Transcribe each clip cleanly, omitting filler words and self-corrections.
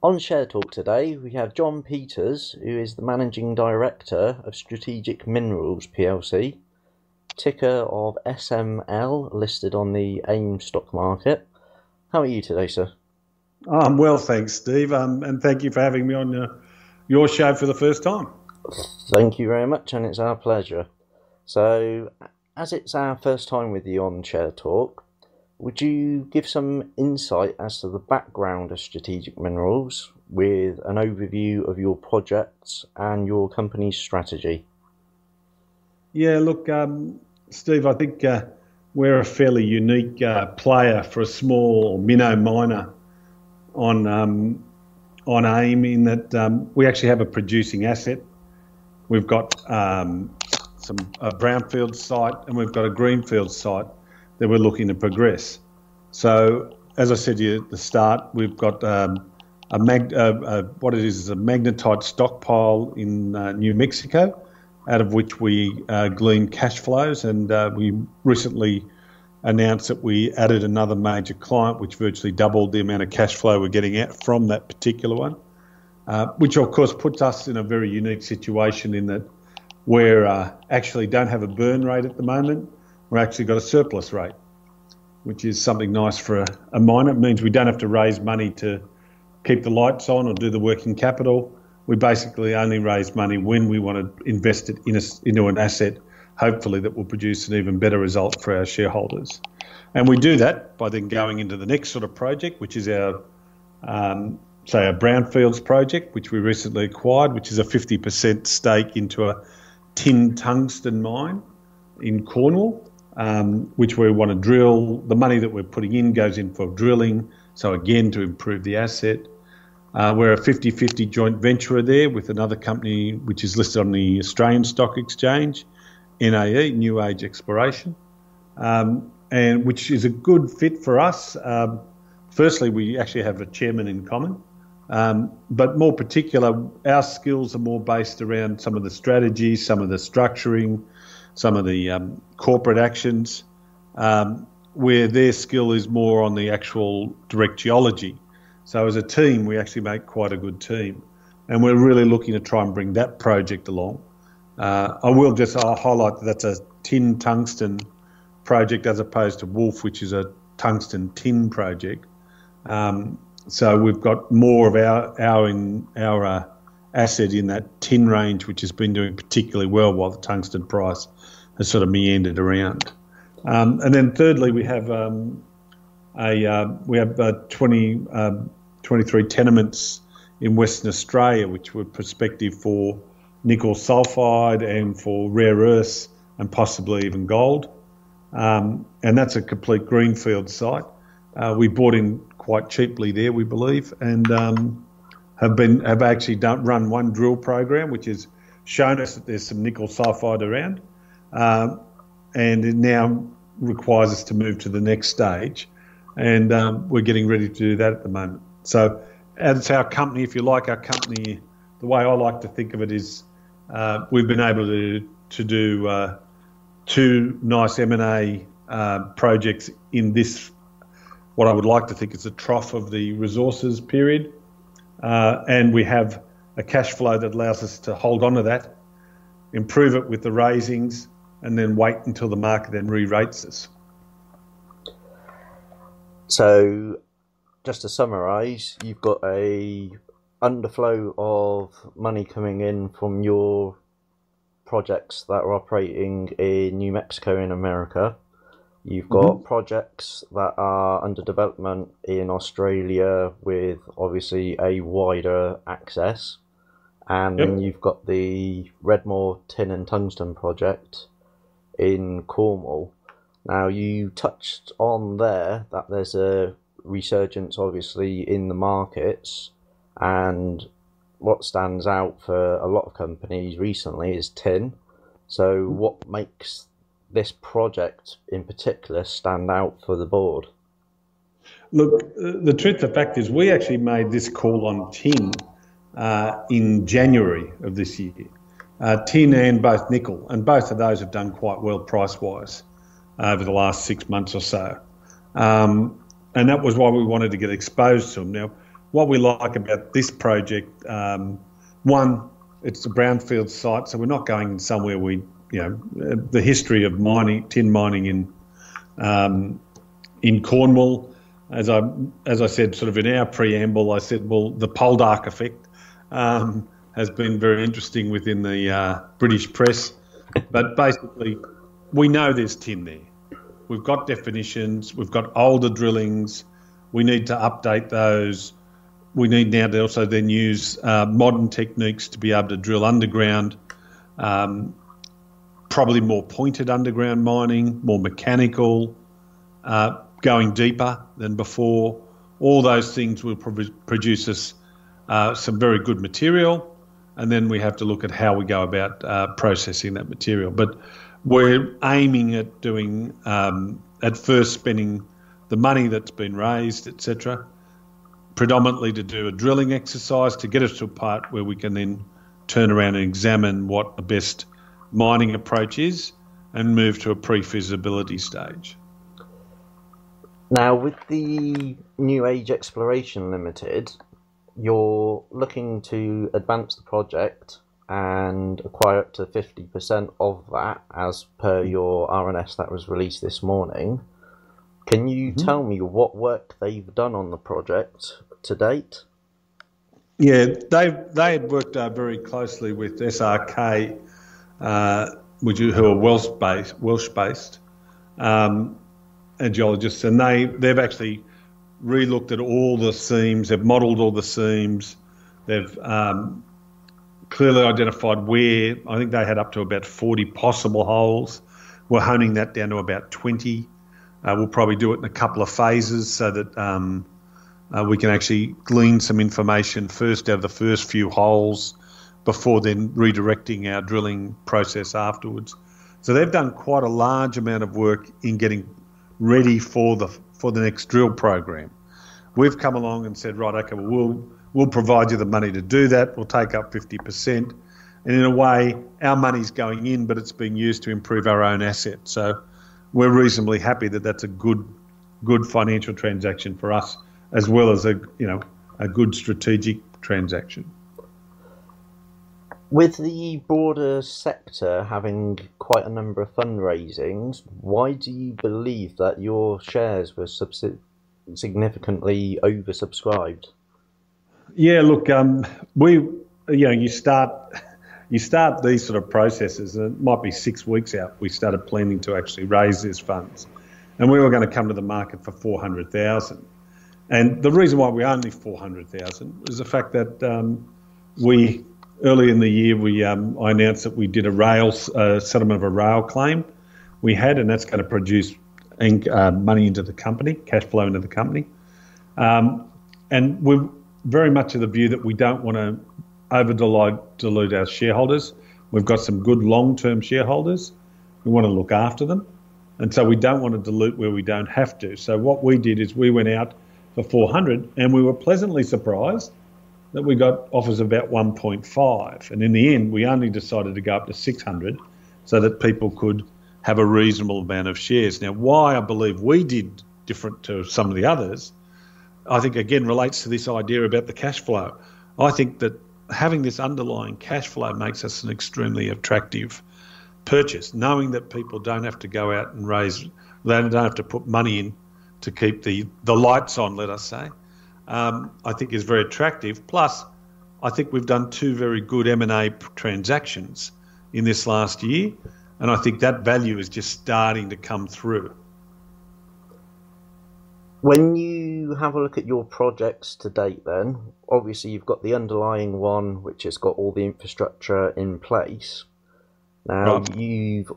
On Share Talk today, we have John Peters, who is the Managing Director of Strategic Minerals PLC, ticker of SML, listed on the AIM stock market. How are you today, sir? I'm well, thanks, Steve, and thank you for having me on your show for the first time. Thank you very much, and it's our pleasure. So, as it's our first time with you on Share Talk, would you give some insight as to the background of Strategic Minerals with an overview of your projects and your company's strategy? Yeah, look, Steve, I think we're a fairly unique player for a small minnow miner on AIM, in that we actually have a producing asset. We've got a brownfield site, and we've got a greenfield site that we're looking to progress. So, as I said to you at the start, we've got a magnetite stockpile in New Mexico, out of which we glean cash flows, and we recently announced that we added another major client, which virtually doubled the amount of cash flow we're getting out from that particular one, which of course puts us in a very unique situation, in that we're actually don't have a burn rate at the moment. We've actually got a surplus rate, which is something nice for a miner. It means we don't have to raise money to keep the lights on or do the working capital. We basically only raise money when we want to invest it into an asset, hopefully that will produce an even better result for our shareholders. And we do that by then going into the next sort of project, which is our brownfields project, which we recently acquired, which is a 50% stake into a tin tungsten mine in Cornwall, which we want to drill. The money that we're putting in goes in for drilling, so again, to improve the asset. We're a 50-50 joint venturer there with another company which is listed on the Australian Stock Exchange, NAE, New Age Exploration, and which is a good fit for us. Firstly, we actually have a chairman in common, but more particular, our skills are more based around some of the strategy, some of the structuring, some of the corporate actions, where their skill is more on the actual direct geology. So as a team, we actually make quite a good team, and we're really looking to try and bring that project along. I'll highlight that that's a tin tungsten project as opposed to Wolf, which is a tungsten tin project. So we've got more of our asset in that tin range, which has been doing particularly well while the tungsten price has sort of meandered around. And then thirdly, we have 23 tenements in Western Australia, which were prospective for nickel sulfide and for rare earths and possibly even gold. And that's a complete greenfield site. We bought in quite cheaply there, we believe, and have actually run one drill program, which has shown us that there's some nickel sulfide around, and it now requires us to move to the next stage, and we're getting ready to do that at the moment. So that's our company, if you like. Our company, the way I like to think of it is, we've been able to do two nice M&A projects in this, what I would like to think is the trough of the resources period. And we have a cash flow that allows us to hold on to that, improve it with the raisings, and then wait until the market then re-rates us. So just to summarise, you've got a underflow of money coming in from your projects that are operating in New Mexico in America. You've got projects that are under development in Australia with obviously a wider access. And then you've got the Redmoor Tin and Tungsten project in Cornwall. Now, you touched on there that there's a resurgence, obviously, in the markets. And what stands out for a lot of companies recently is tin. So what makes this project in particular stand out for the board? Look, the truth of the fact is we actually made this call on tin in January of this year. Tin and both nickel, and both of those have done quite well price-wise over the last 6 months or so. And that was why we wanted to get exposed to them. Now, what we like about this project, one, it's a brownfield site, so we're not going somewhere we, the history of mining, tin mining in Cornwall. As I said, sort of in our preamble, I said, well, the Poldark effect has been very interesting within the British press. But basically, we know there's tin there. We've got definitions. We've got older drillings. We need to update those. We need now to also then use modern techniques to be able to drill underground, probably more pointed underground mining, more mechanical, going deeper than before. All those things will produce us some very good material, and then we have to look at how we go about processing that material. But we're aiming at doing, at first spending the money that's been raised, etc., predominantly to do a drilling exercise to get us to a part where we can then turn around and examine what the best mining approach is and move to a pre-feasibility stage. Now, with the New Age Exploration Limited, you're looking to advance the project and acquire up to 50% of that, as per your RNS that was released this morning. Can you tell me what work they've done on the project to date? Yeah, they had worked very closely with SRK, who are Welsh-based geologists, and they've actually re-looked at all the seams. They've modelled all the seams. They've clearly identified where, I think they had up to about 40 possible holes. We're honing that down to about 20. We'll probably do it in a couple of phases so that we can actually glean some information first out of the first few holes before then redirecting our drilling process afterwards. So they've done quite a large amount of work in getting ready for the next drill program. We've come along and said, right, okay, well, we'll provide you the money to do that. We'll take up 50%. And in a way, our money's going in, but it's being used to improve our own asset. So we're reasonably happy that that's a good financial transaction for us, as well as a good strategic transaction. With the broader sector having quite a number of fundraisings, why do you believe that your shares were significantly oversubscribed? Yeah, look, you start these sort of processes, and it might be 6 weeks out, we started planning to actually raise these funds. And we were going to come to the market for 400,000. And the reason why we only 400,000 is the fact that early in the year, I announced that we did a settlement of a rail claim we had, and that's going to produce money into the company, cash flow into the company. And we're very much of the view that we don't want to over dilute our shareholders. We've got some good long-term shareholders. We want to look after them, and so we don't want to dilute where we don't have to. So what we did is we went out for 400, and we were pleasantly surprised that we got offers of about 1.5, and in the end we only decided to go up to 600 so that people could have a reasonable amount of shares. Now, why I believe we did different to some of the others, I think again relates to this idea about the cash flow. I think that having this underlying cash flow makes us an extremely attractive purchase, knowing that people don't have to go out and they don't have to put money in to keep the lights on, let us say, I think is very attractive. Plus, I think we've done two very good M&A transactions in this last year, and I think that value is just starting to come through. When you have a look at your projects to date then, obviously you've got the underlying one which has got all the infrastructure in place. Now, you've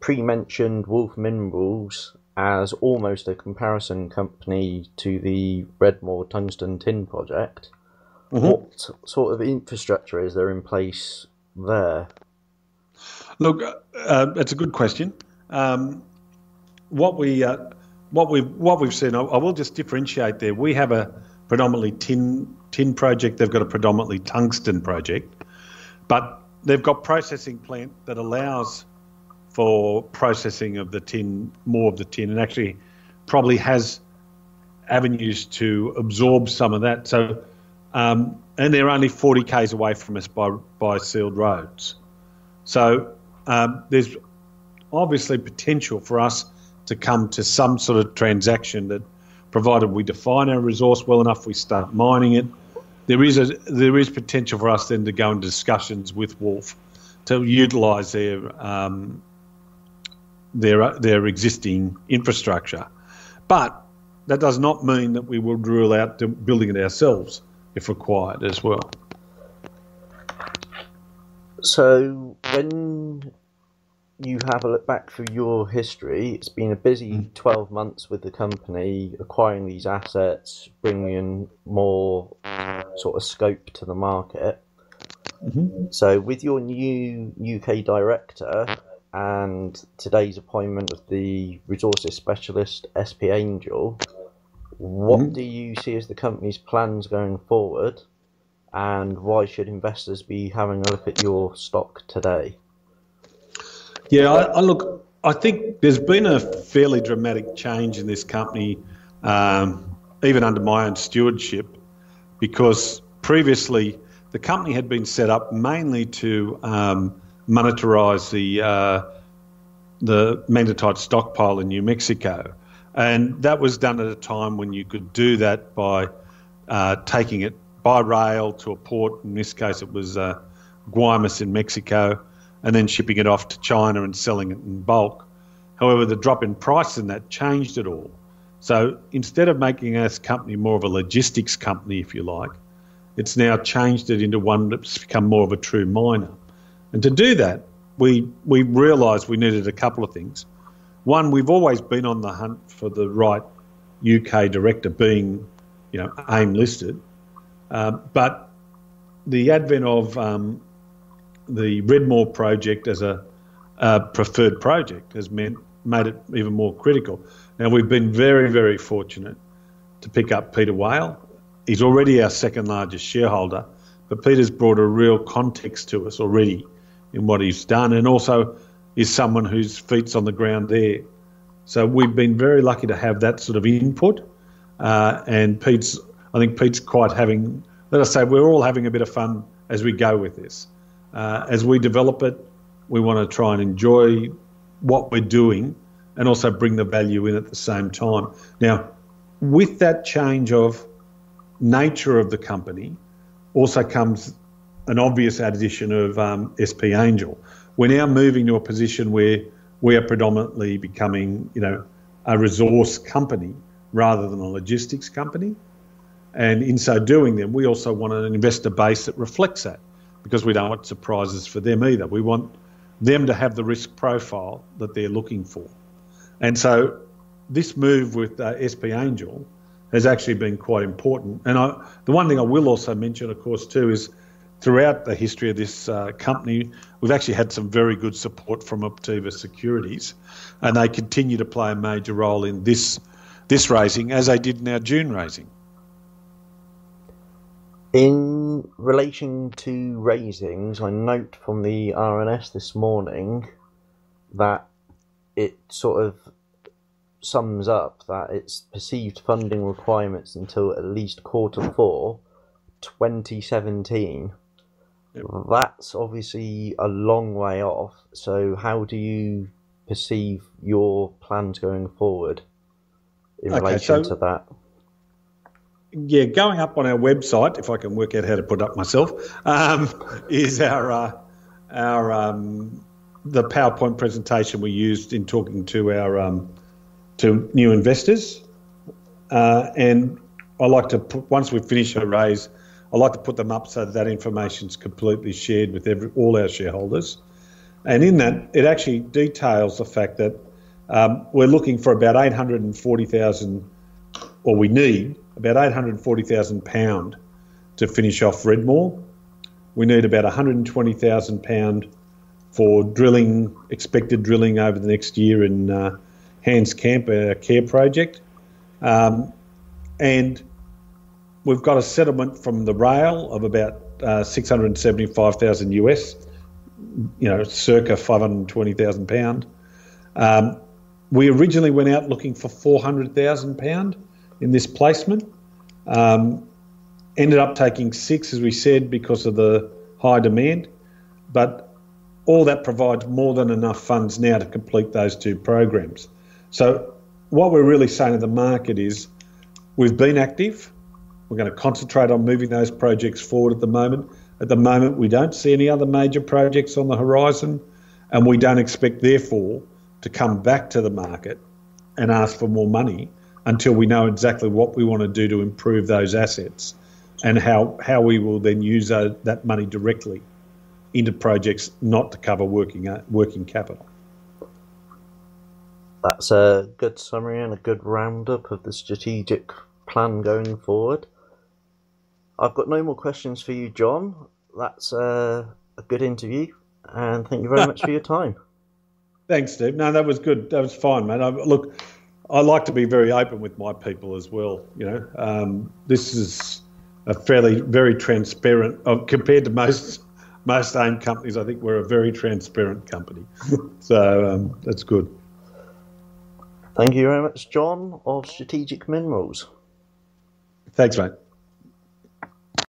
pre-mentioned Wolf Minerals as almost a comparison company to the Redmoor Tungsten Tin Project. What sort of infrastructure is there in place there? Look, it's a good question. What we've seen, I will just differentiate there. We have a predominantly tin project. They've got a predominantly tungsten project, but they've got processing plant that allows for processing of the tin, more of the tin, and actually probably has avenues to absorb some of that. So And they're only 40 k's away from us by sealed roads. So there's obviously potential for us to come to some sort of transaction that, provided we define our resource well enough, we start mining it, there is potential for us then to go into discussions with Wolf to utilise their existing infrastructure. But that does not mean that we will rule out building it ourselves if required as well. So when you have a look back through your history, it's been a busy 12 months with the company, acquiring these assets, bringing in more sort of scope to the market. Mm-hmm. So with your new UK director and today's appointment of the resources specialist SP Angel, what do you see as the company's plans going forward, and why should investors be having a look at your stock today? Yeah, I think there's been a fairly dramatic change in this company, even under my own stewardship, because previously the company had been set up mainly to monetize the magnetite stockpile in New Mexico. And that was done at a time when you could do that by taking it by rail to a port. In this case, it was Guaymas in Mexico, and then shipping it off to China and selling it in bulk. However, the drop in price in that changed it all. So instead of making our company more of a logistics company, if you like, it's now changed it into one that's become more of a true miner. And to do that, we realised we needed a couple of things. One, we've always been on the hunt for the right UK director, being, you know, AIM listed. But the advent of the Redmoor project as a preferred project has made it even more critical. Now, we've been very, very fortunate to pick up Peter Whale. He's already our second largest shareholder, but Peter's brought a real context to us already in what he's done, and also is someone whose feet's on the ground there. So we've been very lucky to have that sort of input, and I think Pete's quite having, let us say, we're all having a bit of fun as we go with this. As we develop it, we want to try and enjoy what we're doing and also bring the value in at the same time. Now, with that change of nature of the company also comes an obvious addition of SP Angel. We're now moving to a position where we are predominantly becoming, you know, a resource company rather than a logistics company. And in so doing, then we also want an investor base that reflects that, because we don't want surprises for them either. We want them to have the risk profile that they're looking for. And so this move with SP Angel has actually been quite important. And the one thing I will also mention, of course, too, is throughout the history of this company, we've actually had some very good support from Optiva Securities, and they continue to play a major role in this raising, as they did in our June raising. In relation to raisings, I note from the RNS this morning that it sort of sums up that its perceived funding requirements until at least Q4 2017. Yep. That's obviously a long way off, so how do you perceive your plans going forward in relation to that? Yeah, going up on our website, if I can work out how to put up myself, is the PowerPoint presentation we used in talking to our to new investors. And I like to put, once we finish our raise, I like to put them up so that information's completely shared with all our shareholders. And in that, it actually details the fact that we're looking for about 840,000, or we need about £840,000 to finish off Redmoor. We need about £120,000 for drilling, expected drilling over the next year in Hans Camp, our care project. And we've got a settlement from the rail of about $675,000 US, you know, circa £520,000. We originally went out looking for £400,000 in this placement, Ended up taking 6, as we said, because of the high demand. But all that provides more than enough funds now to complete those 2 programs. So what we're really saying to the market is we've been active. We're going to concentrate on moving those projects forward at the moment. At the moment, we don't see any other major projects on the horizon, and we don't expect, therefore, to come back to the market and ask for more money until we know exactly what we want to do to improve those assets and how we will then use that money directly into projects not to cover working capital. That's a good summary and a good roundup of the strategic plan going forward. I've got no more questions for you, John. That's a good interview, and thank you very much for your time. Thanks, Steve. No, that was good. That was fine, man. Look, I like to be very open with my people as well. You know, this is a fairly very transparent compared to most AIM companies. I think we're a very transparent company, so that's good. Thank you very much, John of Strategic Minerals. Thanks, mate.